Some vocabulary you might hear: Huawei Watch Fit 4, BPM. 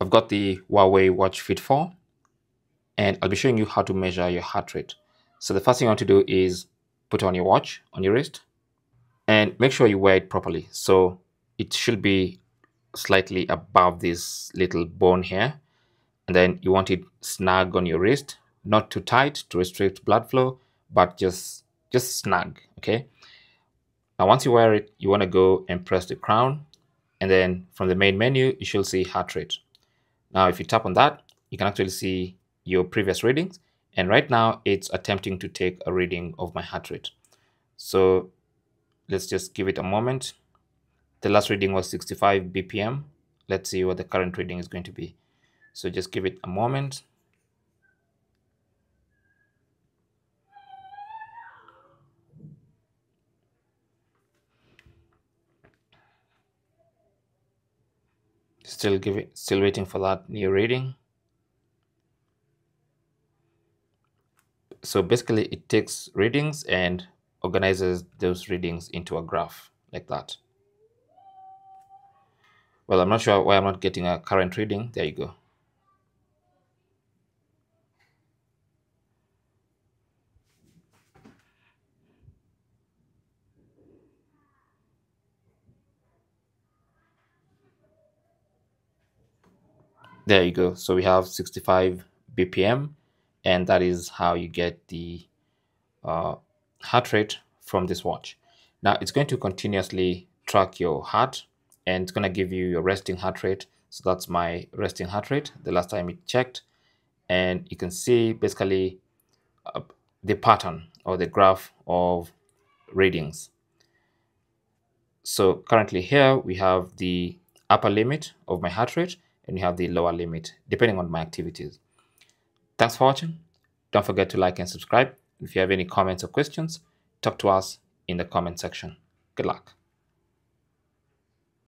I've got the Huawei Watch Fit 4, and I'll be showing you how to measure your heart rate. So the first thing you want to do is put on your watch, on your wrist, and make sure you wear it properly. So it should be slightly above this little bone here, and then you want it snug on your wrist, not too tight to restrict blood flow, but just snug, okay? Now once you wear it, you want to go and press the crown, and then from the main menu, you should see heart rate. Now if you tap on that, you can actually see your previous readings, and right now it's attempting to take a reading of my heart rate. So let's just give it a moment. The last reading was 65 BPM. Let's see what the current reading is going to be. So just give it a moment. Still waiting for that new reading. So basically it takes readings and organizes those readings into a graph like that. Well, I'm not sure why I'm not getting a current reading. There you go. There you go. So we have 65 BPM, and that is how you get the heart rate from this watch. Now it's going to continuously track your heart, and it's going to give you your resting heart rate. So that's my resting heart rate, the last time it checked. And you can see basically the pattern or the graph of readings. So currently here we have the upper limit of my heart rate, and you have the lower limit depending on my activities. Thanks for watching. Don't forget to like and subscribe. If you have any comments or questions, talk to us in the comment section. Good luck.